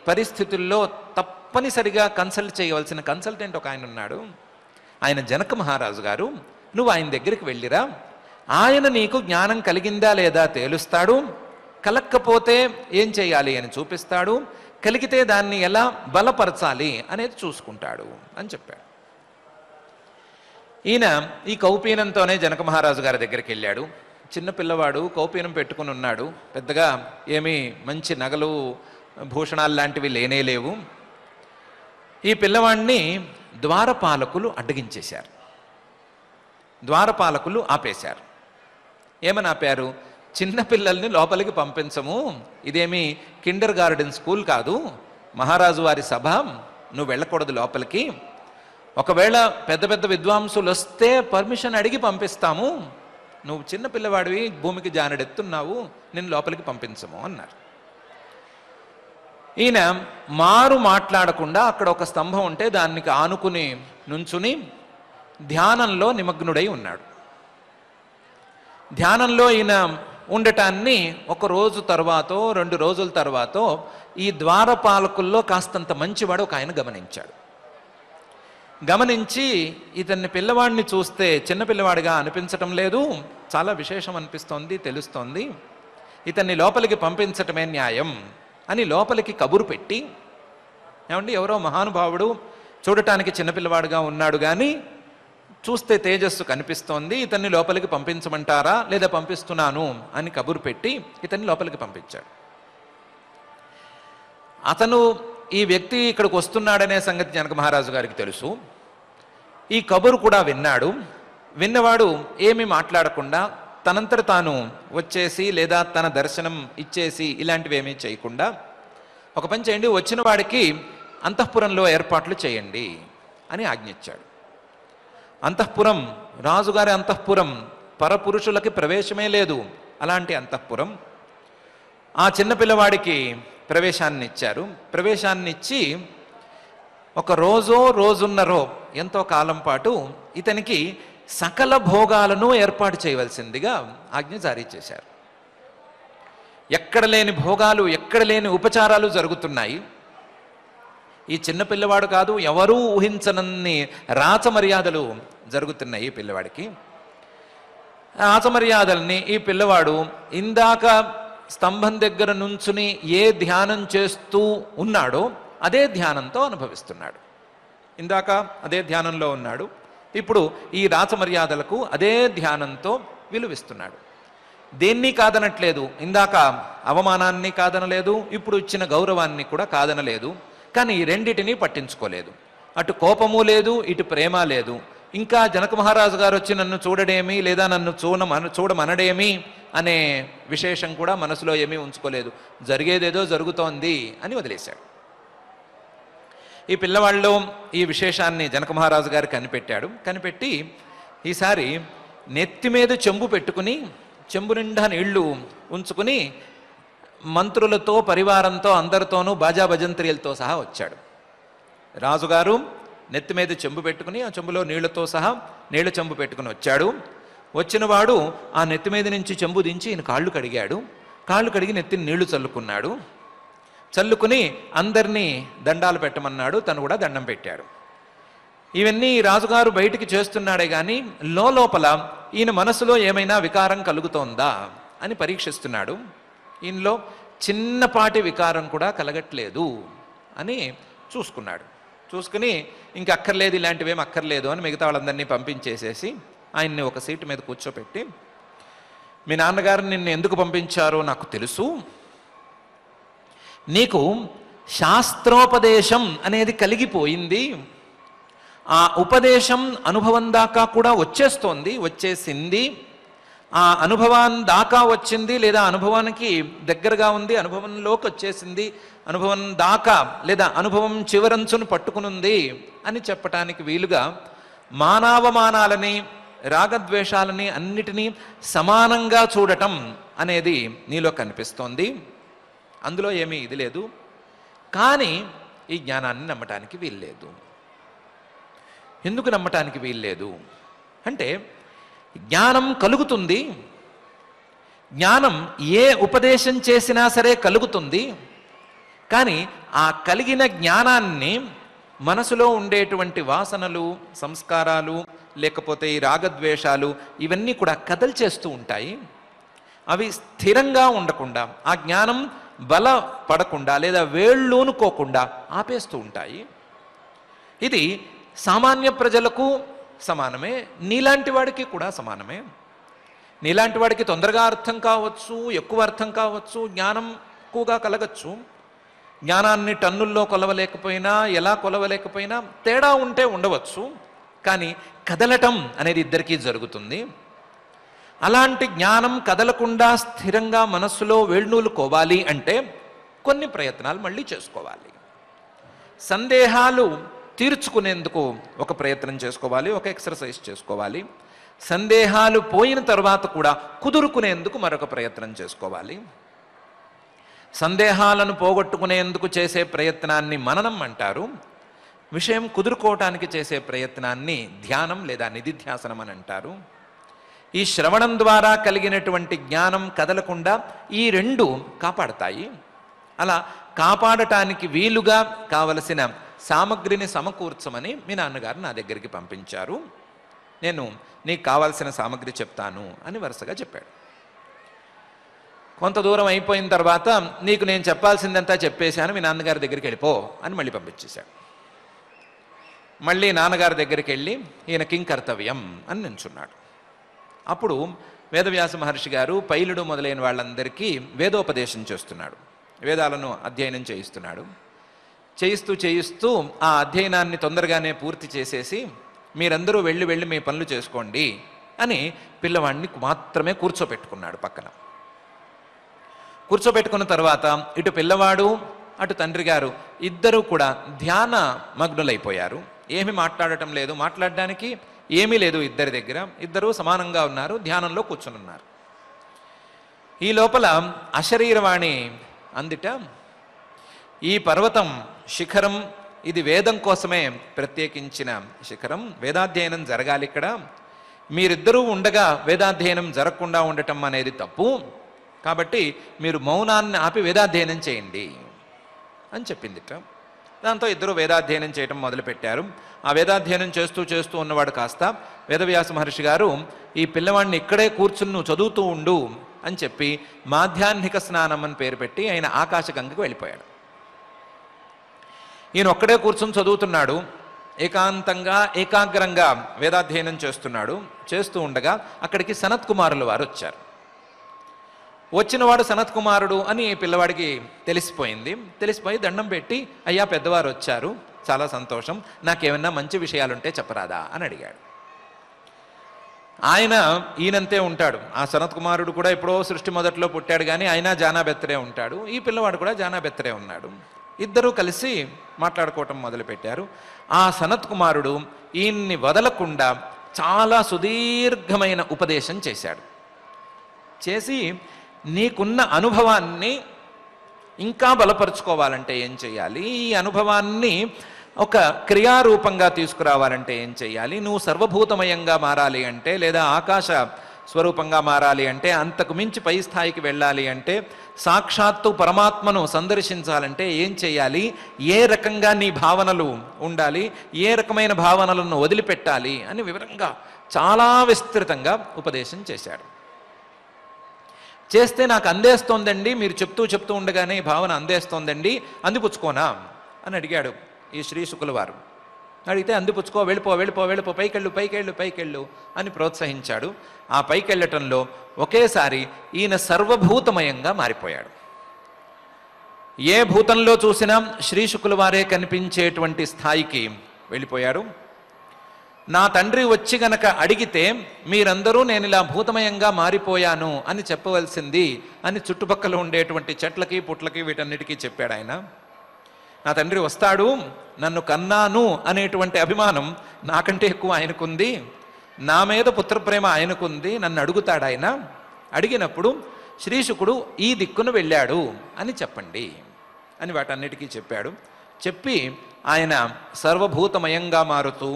పరిస్థితుల్లో తప్పనిసరిగా కన్సల్ట్ చేయవలసిన కన్సల్టెంట్ ఒక ఆయన ఉన్నాడు, ఆయన జనక మహారాజు గారు, నువ్వు ఆయన దగ్గరికి వెళ్ళిరా, ఆయన నీకు జ్ఞానం కలిగిందా లేదా తేలుస్తాడు, కలక్కపోతే ఏం చేయాలి అని చూపిస్తాడు, కలిగితే దాన్ని ఎలా బలపరచాలి అనేది చూసుకుంటాడు అని చెప్పాడు. ఈయన ఈ కౌపీనంతోనే జనక మహారాజు గారి దగ్గరికి వెళ్ళాడు. చిన్నపిల్లవాడు కౌపీనం పెట్టుకుని ఉన్నాడు, పెద్దగా ఏమీ మంచి నగలు భూషణాలు లాంటివి లేనేలేవు. ఈ పిల్లవాడిని ద్వారపాలకులు అడ్డగించేశారు, ద్వారపాలకులు ఆపేశారు. ఏమని ఆపారు, చిన్నపిల్లల్ని లోపలికి పంపించము, ఇదేమీ కిండర్ గార్డెన్ స్కూల్ కాదు, మహారాజు వారి సభ, నువ్వు వెళ్ళకూడదు లోపలికి, ఒకవేళ పెద్ద పెద్ద విద్వాంసులు వస్తే పర్మిషన్ అడిగి పంపిస్తాము, నువ్వు చిన్నపిల్లవాడివి, భూమికి జానడెత్తున్నావు, నిన్ను లోపలికి పంపించము అన్నారు. ఈయన మారు మాట్లాడకుండా అక్కడ ఒక స్తంభం ఉంటే దానికి ఆనుకుని నుంచుని ధ్యానంలో నిమగ్నుడై ఉన్నాడు. ధ్యానంలో ఈయన ఉండటాన్ని 1 రోజు తర్వాతో 2 రోజుల తర్వాతో ఈ ద్వారపాలకుల్లో కాస్తంత మంచివాడు ఒక ఆయన గమనించాడు. గమనించి, ఇతన్ని పిల్లవాడిని చూస్తే చిన్నపిల్లవాడిగా అనిపించటం లేదు, చాలా విశేషం అనిపిస్తోంది, తెలుస్తోంది, ఇతన్ని లోపలికి పంపించటమే న్యాయం అని లోపలికి కబురు పెట్టి, ఏమండి ఎవరో మహానుభావుడు చూడటానికి చిన్నపిల్లవాడుగా ఉన్నాడు కానీ చూస్తే తేజస్సు కనిపిస్తోంది, ఇతన్ని లోపలికి పంపించమంటారా లేదా పంపిస్తున్నాను అని కబురు పెట్టి ఇతన్ని లోపలికి పంపించాడు. అతను ఈ వ్యక్తి ఇక్కడికి వస్తున్నాడనే సంగతి జనక మహారాజు గారికి తెలుసు, ఈ కబురు కూడా విన్నాడు. విన్నవాడు ఏమీ మాట్లాడకుండా తనంతట తాను వచ్చేసి లేదా తన దర్శనం ఇచ్చేసి ఇలాంటివేమీ చేయకుండా ఒక పని చేయండి, వచ్చిన వాడికి అంతఃపురంలో ఏర్పాట్లు చేయండి అని ఆజ్ఞించాడు. అంతఃపురం రాజుగారి అంతఃపురం, పరపురుషులకి ప్రవేశమే లేదు. అలాంటి అంతఃపురం ఆ చిన్న పిల్లవాడికి ప్రవేశాన్ని ఇచ్చారు. ప్రవేశాన్ని ఇచ్చి ఒక రోజో రోజున్నరో ఎంతో కాలం పాటు ఇతనికి సకల భోగాలను ఏర్పాటు చేయవలసిందిగా ఆజ్ఞ జారీ చేశారు. ఎక్కడ లేని భోగాలు, ఎక్కడ లేని ఉపచారాలు జరుగుతున్నాయి. ఈ చిన్న పిల్లవాడు కాదు, ఎవరూ ఊహించనన్ని రాచమర్యాదలు జరుగుతున్నాయి ఈ పిల్లవాడికి. రాచమర్యాదల్ని ఈ పిల్లవాడు ఇందాక స్తంభం దగ్గర నుంచుని ఏ ధ్యానం చేస్తూ ఉన్నాడో అదే ధ్యానంతో అనుభవిస్తున్నాడు. ఇందాక అదే ధ్యానంలో ఉన్నాడు, ఇప్పుడు ఈ రాచమర్యాదలకు అదే ధ్యానంతో విలువిస్తున్నాడు. దేన్ని కాదనట్లేదు, ఇందాక అవమానాన్ని కాదనలేదు, ఇప్పుడు ఇచ్చిన గౌరవాన్ని కూడా కాదనలేదు. కానీ ఈ రెండిటిని పట్టించుకోలేదు. అటు కోపము లేదు, ఇటు ప్రేమ లేదు. ఇంకా జనక మహారాజు గారు వచ్చి నన్ను చూడడేమి లేదా నన్ను చూడమనడేమి అనే విశేషం కూడా మనసులో ఏమీ ఉంచుకోలేదు. జరిగేదేదో జరుగుతోంది అని వదిలేశాడు. ఈ పిల్లవాళ్ళలో ఈ విశేషాన్ని జనక మహారాజు గారు కనిపెట్టాడు. కనిపెట్టి ఈసారి నెత్తి మీద చెంబు పెట్టుకుని చెంబు నిండా నీళ్లు ఉంచుకుని మంత్రులతో పరివారంతో అందరితోనూ బాజా భజంత్రిలతో సహా వచ్చాడు. రాజుగారు నెత్తి మీద చెంబు పెట్టుకుని ఆ చెంబులో నీళ్లతో సహా నీళ్ల చెంబు పెట్టుకుని వచ్చాడు. వచ్చినవాడు ఆ నెత్తి మీద నుంచి చెంబు దించి ఈయన కాళ్ళు కడిగాడు. కాళ్ళు కడిగి నెత్తిని నీళ్లు చల్లుకున్నాడు. చల్లుకుని అందరినీ దండాలు పెట్టమన్నాడు. తను కూడా దండం పెట్టాడు. ఇవన్నీ రాజుగారు బయటికి చేస్తున్నాడే కానీ లోపల ఈయన మనసులో ఏమైనా వికారం కలుగుతోందా అని పరీక్షిస్తున్నాడు. ఈయనలో చిన్నపాటి వికారం కూడా కలగట్లేదు అని చూసుకున్నాడు. చూసుకుని ఇంక అక్కర్లేదు, ఇలాంటివేం అక్కర్లేదు అని మిగతా వాళ్ళందరినీ పంపించేసేసి ఆయన్ని ఒక సీటు మీద కూర్చోపెట్టి, మీ నాన్నగారు నిన్ను ఎందుకు పంపించారో నాకు తెలుసు, నీకు శాస్త్రోపదేశం అనేది కలిగిపోయింది, ఆ ఉపదేశం అనుభవం దాకా కూడా వచ్చేసింది, ఆ అనుభవం దాకా వచ్చింది లేదా అనుభవానికి దగ్గరగా ఉంది, అనుభవంలోకి వచ్చేసింది, అనుభవం దాకా లేదా అనుభవం చివరంచును పట్టుకునుంది అని చెప్పటానికి వీలుగా మానావమానాలని రాగద్వేషాలని అన్నిటినీ సమానంగా చూడటం అనేది నీలో కనిపిస్తోంది, అందులో ఏమీ ఇది లేదు, కానీ ఈ జ్ఞానాన్ని నమ్మటానికి వీల్లేదు. ఎందుకు నమ్మటానికి వీల్లేదు అంటే జ్ఞానం కలుగుతుంది, జ్ఞానం ఏ ఉపదేశం చేసినా సరే కలుగుతుంది, కానీ ఆ కలిగిన జ్ఞానాన్ని మనసులో ఉండేటువంటి వాసనలు, సంస్కారాలు, లేకపోతే ఈ రాగద్వేషాలు ఇవన్నీ కూడా కదల్చేస్తూ ఉంటాయి. అవి స్థిరంగా ఉండకుండా, ఆ జ్ఞానం బలపడకుండా లేదా వేళ్ళూనుకోకుండా ఆపేస్తూ ఉంటాయి. ఇది సామాన్య ప్రజలకు సమానమే, నీలాంటి వాడికి కూడా సమానమే. నీలాంటి వాడికి తొందరగా అర్థం కావచ్చు, ఎక్కువ అర్థం కావచ్చు, జ్ఞానం ఎక్కువగా కలగచ్చు. జ్ఞానాన్ని టన్నుల్లో కొలవలేకపోయినా, ఎలా కొలవలేకపోయినా తేడా ఉంటే ఉండవచ్చు, కానీ కదలటం అనేది ఇద్దరికీ జరుగుతుంది. అలాంటి జ్ఞానం కదలకుండా స్థిరంగా మనస్సులో వేళ్నూలు కోవాలి అంటే కొన్ని ప్రయత్నాలు మళ్ళీ చేసుకోవాలి. సందేహాలు తీర్చుకునేందుకు ఒక ప్రయత్నం చేసుకోవాలి, ఒక ఎక్సర్సైజ్ చేసుకోవాలి. సందేహాలు పోయిన తర్వాత కూడా కుదురుకునేందుకు మరొక ప్రయత్నం చేసుకోవాలి. సందేహాలను పోగొట్టుకునేందుకు చేసే ప్రయత్నాన్ని మననం అంటారు. విషయం కుదురుకోవటానికి చేసే ప్రయత్నాన్ని ధ్యానం లేదా నిధిధ్యాసనం అని అంటారు. ఈ శ్రవణం ద్వారా కలిగినటువంటి జ్ఞానం కదలకుండా ఈ రెండు కాపాడతాయి. అలా కాపాడటానికి వీలుగా కావలసిన సామగ్రిని సమకూర్చమని మీ నాన్నగారు నా దగ్గరికి పంపించారు, నేను నీకు కావాల్సిన సామగ్రి చెప్తాను అని వరుసగా చెప్పాడు. కొంత దూరం అయిపోయిన తర్వాత నీకు నేను చెప్పాల్సిందంతా చెప్పేశాను, మీ నాన్నగారి దగ్గరికి వెళ్ళిపో అని మళ్ళీ పంపించేశాడు. మళ్ళీ నాన్నగారి దగ్గరికి వెళ్ళి ఈయన కింకర్తవ్యం అని నించున్నాడు. అప్పుడు వేదవ్యాస మహర్షి గారు పైలుడు మొదలైన వాళ్ళందరికీ వేదోపదేశం చేస్తున్నాడు, వేదాలను అధ్యయనం చేయిస్తున్నాడు. చేయిస్తూ ఆ అధ్యయనాన్ని తొందరగానే పూర్తి చేసేసి మీరందరూ వెళ్ళి మీ పనులు చేసుకోండి అని పిల్లవాడిని మాత్రమే కూర్చోబెట్టుకున్నాడు. పక్కన కూర్చోబెట్టుకున్న తర్వాత ఇటు పిల్లవాడు అటు తండ్రి గారు ఇద్దరూ కూడా ధ్యాన మగ్నులైపోయారు. ఏమీ మాట్లాడటం లేదు, మాట్లాడడానికి ఏమీ లేదు ఇద్దరి దగ్గర. ఇద్దరూ సమానంగా ఉన్నారు, ధ్యానంలో కూర్చొని ఉన్నారు. ఈ లోపల అశరీరవాణి అందిట, ఈ పర్వతం శిఖరం ఇది వేదం కోసమే ప్రత్యేకించిన శిఖరం, వేదాధ్యయనం జరగాలి ఇక్కడ. మీరిద్దరూ ఉండగా వేదాధ్యయనం జరగకుండా ఉండటం అనేది తప్పు, కాబట్టి మీరు మౌనాన్ని ఆపి వేదాధ్యయనం చేయండి అని చెప్పిందిట. దాంతో ఇద్దరు వేదాధ్యయనం చేయటం మొదలుపెట్టారు. ఆ వేదాధ్యయనం చేస్తూ చేస్తూ ఉన్నవాడు కాస్త వేదవ్యాస మహర్షి గారు ఈ పిల్లవాడిని ఇక్కడే కూర్చుని నువ్వు చదువుతూ ఉండు అని చెప్పి మాధ్యాహ్నిక స్నానం అని పేరు పెట్టి ఆయన ఆకాశగంగకు వెళ్ళిపోయాడు. ఈయన ఒక్కడే కూర్చుని చదువుతున్నాడు, ఏకాంతంగా ఏకాగ్రంగా వేదాధ్యయనం చేస్తున్నాడు. చేస్తూ ఉండగా అక్కడికి సనత్ కుమారులు వారు వచ్చారు. వచ్చినవాడు సనత్ కుమారుడు అని పిల్లవాడికి తెలిసిపోయింది. తెలిసిపోయి దండం పెట్టి, అయ్యా పెద్దవారు వచ్చారు, చాలా సంతోషం, నాకేమన్నా మంచి విషయాలుంటే చెప్పరాదా అని అడిగాడు. ఆయన ఈయనంతే ఉంటాడు, ఆ సనత్ కుమారుడు కూడా ఎప్పుడో సృష్టి మొదట్లో పుట్టాడు, కానీ ఆయన జానాబెత్తరే ఉంటాడు, ఈ పిల్లవాడు కూడా జానాబెత్తరే ఉన్నాడు. ఇద్దరూ కలిసి మాట్లాడుకోవటం మొదలుపెట్టారు. ఆ సనత్ కుమారుడు ఈయన్ని వదలకుండా చాలా సుదీర్ఘమైన ఉపదేశం చేశాడు. చేసి నీకున్న అనుభవాన్ని ఇంకా బలపరుచుకోవాలంటే ఏం చేయాలి, ఈ అనుభవాన్ని ఒక క్రియారూపంగా తీసుకురావాలంటే ఏం చేయాలి, నువ్వు సర్వభూతమయంగా మారాలి అంటే, లేదా ఆకాశ స్వరూపంగా మారాలి అంటే, అంతకు మించి పై స్థాయికి వెళ్ళాలి అంటే, సాక్షాత్తు పరమాత్మను సందర్శించాలంటే ఏం చేయాలి, ఏ రకంగా నీ భావనలు ఉండాలి, ఏ రకమైన భావనలను వదిలిపెట్టాలి అని వివరంగా చాలా విస్తృతంగా ఉపదేశం చేశాడు. చేస్తే నాకు అందేస్తోందండి, మీరు చెప్తూ ఉండగానే ఈ భావన అందేస్తోందండి, అందిపుచ్చుకోనా అని అడిగాడు ఈ శ్రీశుకుల వారు. అడిగితే అందిపుచ్చుకో, వెళ్ళిపో వెళ్ళిపో వెళ్ళిపో, పైకెళ్ళు పైకెళ్ళు పైకెళ్ళు అని ప్రోత్సహించాడు. ఆ పైకెళ్ళటంలో ఒకేసారి ఈయన సర్వభూతమయంగా మారిపోయాడు. ఏ భూతంలో చూసినా శ్రీశుకుల వారే కనిపించేటువంటి స్థాయికి వెళ్ళిపోయాడు. నా తండ్రి వచ్చి గనక అడిగితే మీరందరూ నేను ఇలా భూతమయంగా మారిపోయాను అని చెప్పవలసింది అని చుట్టుపక్కల ఉండేటువంటి చెట్లకి పుట్లకి వీటన్నిటికీ చెప్పాడు ఆయన. నా తండ్రి వస్తాడు, నన్ను కన్నాను అనేటువంటి అభిమానం నాకంటే ఎక్కువ ఆయనకుంది, నా మీద పుత్రప్రేమ ఆయనకుంది, నన్ను అడుగుతాడు ఆయన. అడిగినప్పుడు శ్రీశుకుడు ఈ దిక్కును వెళ్ళాడు అని చెప్పండి అని వాటన్నిటికీ చెప్పాడు. చెప్పి ఆయన సర్వభూతమయంగా మారుతూ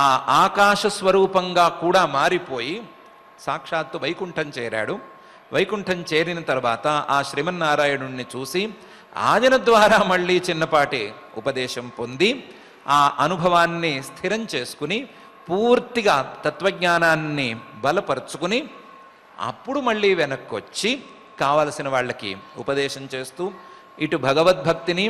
ఆ ఆకాశ స్వరూపంగా కూడా మారిపోయి సాక్షాత్తు వైకుంఠం చేరాడు. వైకుంఠం చేరిన తర్వాత ఆ శ్రీమన్నారాయణుణ్ణి చూసి ఆయన ద్వారా మళ్ళీ చిన్నపాటి ఉపదేశం పొంది ఆ అనుభవాన్ని స్థిరం చేసుకుని పూర్తిగా తత్వజ్ఞానాన్ని బలపరుచుకుని అప్పుడు మళ్ళీ వెనక్కి వచ్చి కావలసిన వాళ్ళకి ఉపదేశం చేస్తూ ఇటు భగవద్భక్తిని,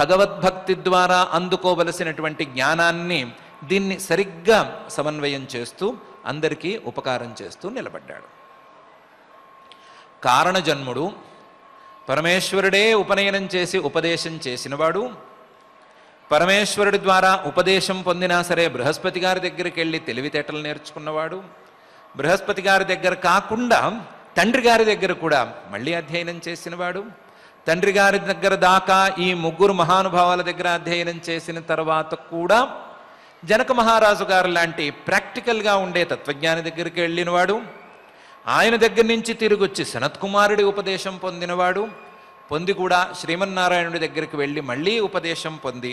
భగవద్భక్తి ద్వారా అందుకోవలసినటువంటి జ్ఞానాన్ని దీన్ని సరిగ్గా సమన్వయం చేస్తూ అందరికీ ఉపకారం చేస్తూ నిలబడ్డాడు. కారణజన్ముడు, పరమేశ్వరుడే ఉపనయనం చేసి ఉపదేశం చేసినవాడు, పరమేశ్వరుడి ద్వారా ఉపదేశం పొందినా సరే బృహస్పతి గారి దగ్గరికి వెళ్ళి తెలివితేటలు నేర్చుకున్నవాడు, బృహస్పతి గారి దగ్గర కాకుండా తండ్రి గారి దగ్గర కూడా మళ్ళీ అధ్యయనం చేసినవాడు, తండ్రి గారి దగ్గర దాకా ఈ ముగ్గురు మహానుభావాల దగ్గర అధ్యయనం చేసిన తర్వాత కూడా జనక మహారాజు గారు లాంటి ప్రాక్టికల్గా ఉండే తత్వజ్ఞాని దగ్గరికి వెళ్ళినవాడు, ఆయన దగ్గర నుంచి తిరిగొచ్చి సనత్ కుమారుడి ఉపదేశం పొందినవాడు, పొంది కూడా శ్రీమన్నారాయణుడి దగ్గరికి వెళ్ళి మళ్ళీ ఉపదేశం పొంది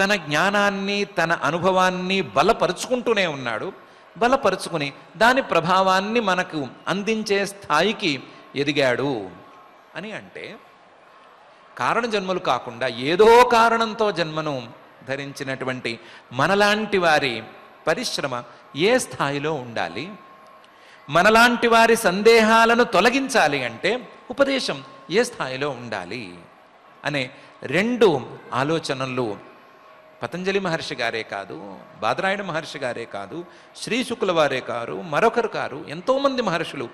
తన జ్ఞానాన్ని తన అనుభవాన్ని బలపరుచుకుంటూనే ఉన్నాడు. బలపరుచుకుని దాని ప్రభావాన్ని మనకు అందించే స్థాయికి ఎదిగాడు అని అంటే, కారణ జన్మలు కాకుండా ఏదో కారణంతో జన్మను ధరించినటువంటి మనలాంటి వారి పరిశ్రమ ఏ స్థాయిలో ఉండాలి, మనలాంటి వారి సందేహాలను తొలగించాలి అంటే ఉపదేశం ఏ స్థాయిలో ఉండాలి అనే రెండు ఆలోచనలు పతంజలి మహర్షి గారే కాదు, బాదరాయణ మహర్షి గారే కాదు, శ్రీశుకుల వారే కారు, మరొకరు కారు, ఎంతోమంది మహర్షులు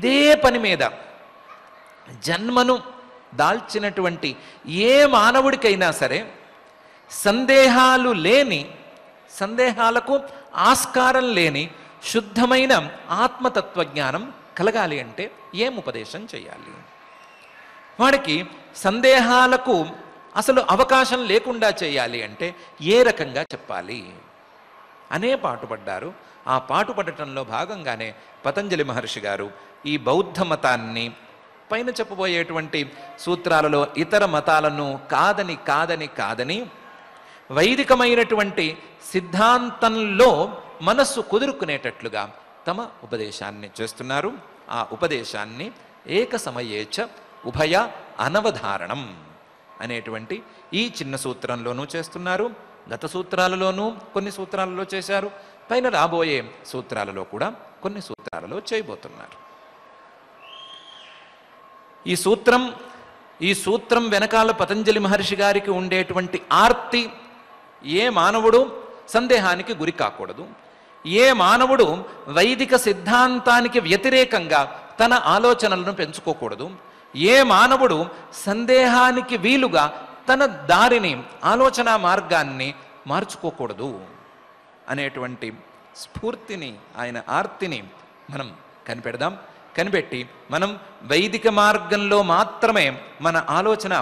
ఇదే పని మీద జన్మను దాల్చినటువంటి ఏ మానవుడికైనా సరే సందేహాలు లేని, సందేహాలకు ఆస్కారం లేని శుద్ధమైన ఆత్మతత్వ జ్ఞానం కలగాలి అంటే ఏం ఉపదేశం చేయాలి? వాడికి సందేహాలకు అసలు అవకాశం లేకుండా చేయాలి అంటే ఏ రకంగా చెప్పాలి అనే పాటుపడ్డారు. ఆ పాటుపడటంలో భాగంగానే పతంజలి మహర్షి గారు ఈ బౌద్ధ మతాన్ని పైన చెప్పబోయేటువంటి సూత్రాలలో ఇతర మతాలను కాదని కాదని కాదని వైదికమైనటువంటి సిద్ధాంతంలో మనస్సు కుదురుకునేటట్లుగా తమ ఉపదేశాన్ని చేస్తున్నారు. ఆ ఉపదేశాన్ని ఏక సమయేచ ఉభయ అనవధారణం అనేటువంటి ఈ చిన్న సూత్రంలోనూ చేస్తున్నారు. గత సూత్రాలలోనూ కొన్ని సూత్రాలలో చేశారు. పైన రాబోయే సూత్రాలలో కూడా కొన్ని సూత్రాలలో చేయబోతున్నారు. ఈ సూత్రం వెనకాల పతంజలి మహర్షి గారికి ఉండేటువంటి ఆర్తి, ఏ మానవుడు సందేహానికి గురి కాకూడదు, ఏ మానవుడు వైదిక సిద్ధాంతానికి వ్యతిరేకంగా తన ఆలోచనలను పెంచుకోకూడదు, ఏ మానవుడు సందేహానికి వీలుగా తన దారిని ఆలోచన మార్గాన్ని మార్చుకోకూడదు అనేటువంటి స్ఫూర్తిని, ఆయన ఆర్తిని మనం కనిపెడదాం. కనిపెట్టి మనం వైదిక మార్గంలో మాత్రమే మన ఆలోచన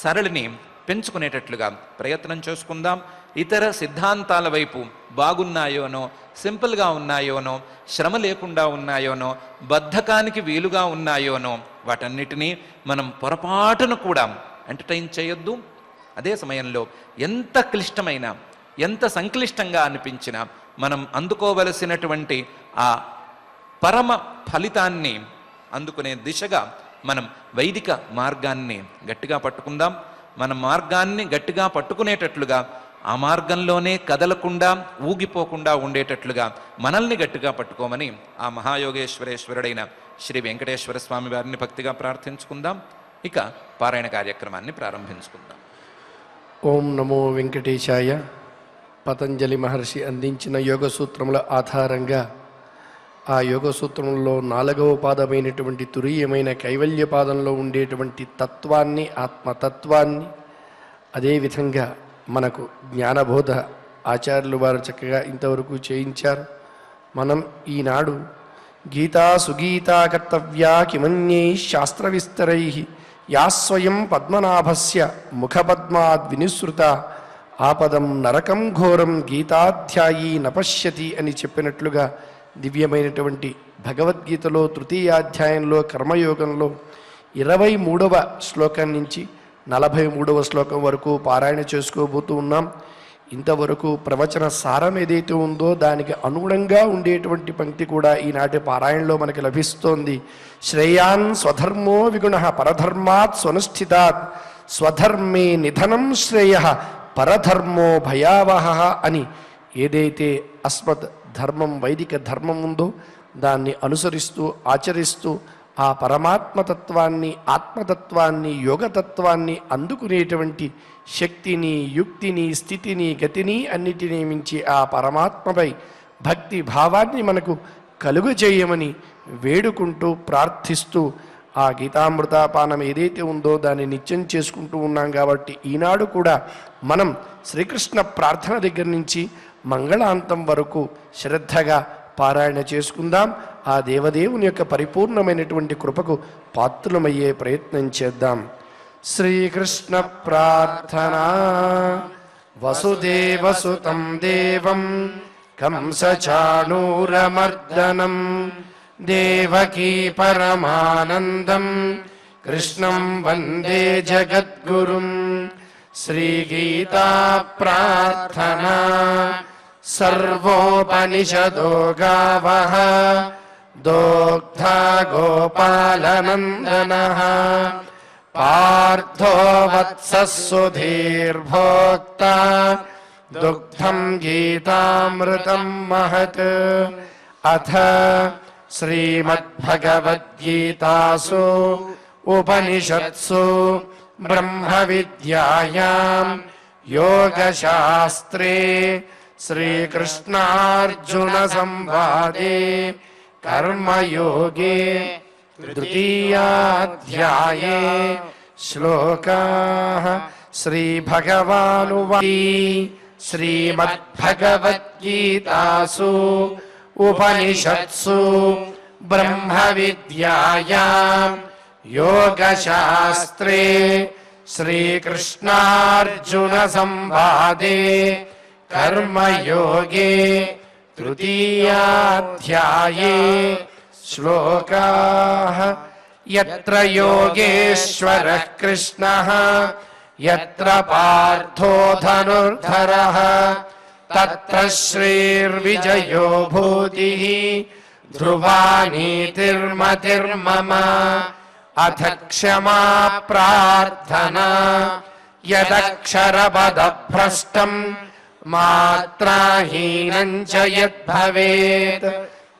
సరళిని పెంచుకునేటట్లుగా ప్రయత్నం చేసుకుందాం. ఇతర సిద్ధాంతాల వైపు బాగున్నాయోనో, సింపుల్గా ఉన్నాయోనో, శ్రమ లేకుండా ఉన్నాయోనో, బద్ధకానికి వీలుగా ఉన్నాయోనో వాటన్నిటినీ మనం పొరపాటును కూడా ఎంటర్టైన్ చేయొద్దు. అదే సమయంలో ఎంత క్లిష్టమైన, ఎంత సంక్లిష్టంగా అనిపించినా మనం అందుకోవలసినటువంటి ఆ పరమ ఫలితాన్ని అందుకునే దిశగా మనం వైదిక మార్గాన్ని గట్టిగా పట్టుకుందాం. మన మార్గాన్ని గట్టిగా పట్టుకునేటట్లుగా, ఆ మార్గంలోనే కదలకుండా ఊగిపోకుండా ఉండేటట్లుగా మనల్ని గట్టిగా పట్టుకోమని ఆ మహాయోగేశ్వరేశ్వరుడైన శ్రీ వెంకటేశ్వర స్వామి వారిని భక్తిగా ప్రార్థించుకుందాం. ఇక పారాయణ కార్యక్రమాన్ని ప్రారంభించుకుందాం. ఓం నమో వెంకటేశాయ. పతంజలి మహర్షి అందించిన యోగ సూత్రముల ఆధారంగా ఆ యోగ సూత్రంలో 4వ పాదమైనటువంటి తురీయమైన కైవల్య పాదంలో ఉండేటువంటి తత్వాన్ని, ఆత్మతత్వాన్ని, అదేవిధంగా మనకు జ్ఞానబోధ ఆచార్యులు వారు చక్కగా ఇంతవరకు చేయించారు. మనం ఈనాడు గీతా సుగీతా కర్తవ్యా కిమన్యై శాస్త్రవిస్తరై యా స్వయం పద్మనాభస్య ముఖపద్మాద్ వినిసృత ఆపదం నరకం ఘోరం గీతాధ్యాయీ నపశ్యతి అని చెప్పినట్లుగా దివ్యమైనటువంటి భగవద్గీతలో 3వ అధ్యాయంలో కర్మయోగంలో 23వ శ్లోకం నుంచి 43వ శ్లోకం వరకు పారాయణ చేసుకోబోతూ ఉన్నాం. ఇంతవరకు ప్రవచన సారం ఏదైతే ఉందో దానికి అనుగుణంగా ఉండేటువంటి పంక్తి కూడా ఈనాటి పారాయణలో మనకి లభిస్తోంది. శ్రేయాన్ స్వధర్మో విగుణః పరధర్మాత్ స్వనుష్ఠితాత్ స్వధర్మే నిధనం శ్రేయః పరధర్మో భయావహః అని ఏదైతే అస్మత్ ధర్మం, వైదిక ధర్మం ఉందో దాన్ని అనుసరిస్తూ ఆచరిస్తూ ఆ పరమాత్మతత్వాన్ని, ఆత్మతత్వాన్ని, యోగతత్వాన్ని అందుకునేటువంటి శక్తిని, యుక్తిని, స్థితిని, గతిని అన్నిటినీ మించి ఆ పరమాత్మపై భక్తి భావాన్ని మనకు కలుగు చేయమని వేడుకుంటూ ప్రార్థిస్తూ ఆ గీతామృతాపానం ఏదైతే ఉందో దాన్ని నిత్యం చేసుకుంటూ ఉన్నాం కాబట్టి ఈనాడు కూడా మనం శ్రీకృష్ణ ప్రార్థన దగ్గర నుంచి మంగళాంతం వరకు శ్రద్ధగా పారాయణ చేసుకుందాం. ఆ దేవదేవుని యొక్క పరిపూర్ణమైనటువంటి కృపకు పాత్రులమయ్యే ప్రయత్నం చేద్దాం. శ్రీకృష్ణ ప్రార్థన. వసుదేవసుతం దేవం కంసచాణూరమర్దనం దేవకీ పరమానందం కృష్ణం వందే జగద్గురుం. శ్రీగీతా ప్రార్థన. సర్వోపనిషదో గావః దోగ్ధా గోపాలనందనః పార్థో వత్సః సుధీర్భోక్తా దుగ్ధం గీతామృతం మహత్. అథ శ్రీమద్భగవద్గీతాసు ఉపనిషత్సు బ్రహ్మ విద్యాయాం యోగశాస్త్రే శ్రీకృష్ణార్జున సంవాదే కర్మయోగే 3వ అధ్యాయే శ్లోకాః శ్రీభగవానువాది. శ్రీమద్భగవద్గీతాసు उपनिषत्सु ब्रह्मविद्यायां योगशास्त्रे श्रीकृष्णार्जुन संवादे कर्मयोगे तृतीयाध्याये श्लोकाः यत्र योगेश्वरः कृष्णः यत्र पार्थो धनुर्धरः तत्र श्रीर्विजयो भूतिः ध्रुवा नीतिर्मतिर्मम अथ क्षमा प्रार्थना यदक्षरपदभ्रष्टं मात्राहीनं च यद्भवेत्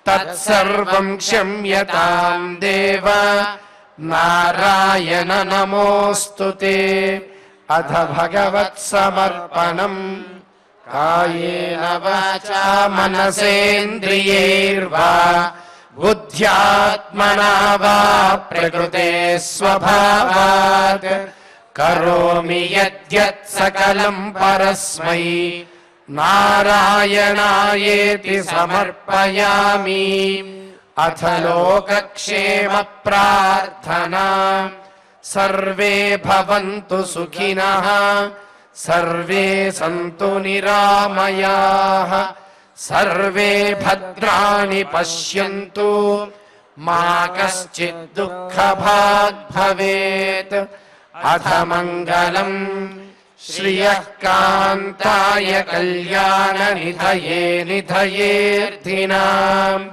तत्सर्वं क्षम्यतां देव नारायण नमोऽस्तु ते। अथ भगवत्समर्पणम् कायेन वाचा मनसेन्द्रियैर्वा बुद्ध्यात्मना वा प्रकृते स्वभावात् करोमि यद्यत् सकलं परस्मै नारायणायेति समर्पयामि। अथ लोकक्षेम प्रार्थना सर्वे भवन्तु सुखिनः सर्वे सन्तु निरामयाः सर्वे भद्राणि पश्यन्तु मा कश्चित् दुःखभाग् भवेत्। अथ मङ्गलं श्रियः कान्ताय कल्याणनिधये निधयेऽर्थिनाम्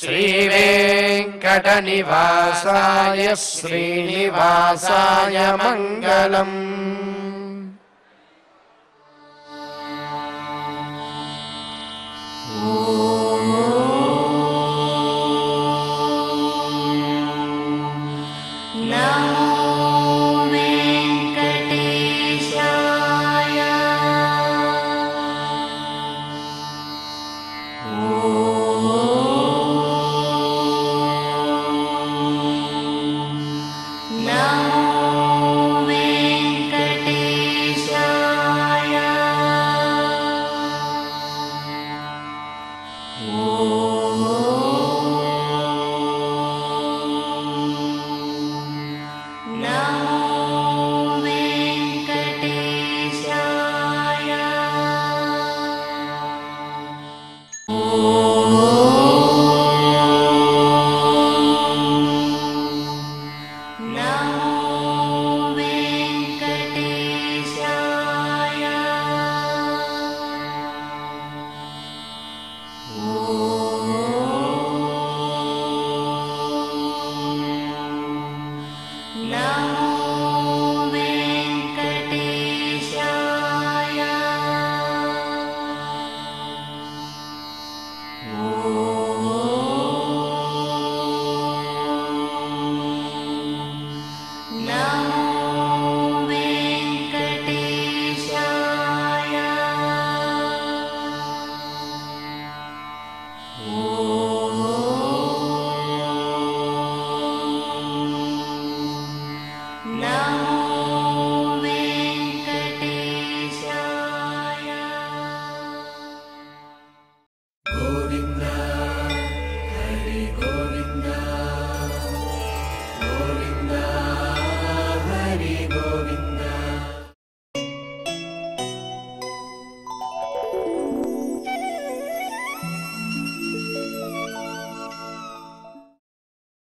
श्रीवेङ्कटनिवासाय श्रीनिवासाय मङ्गलम्।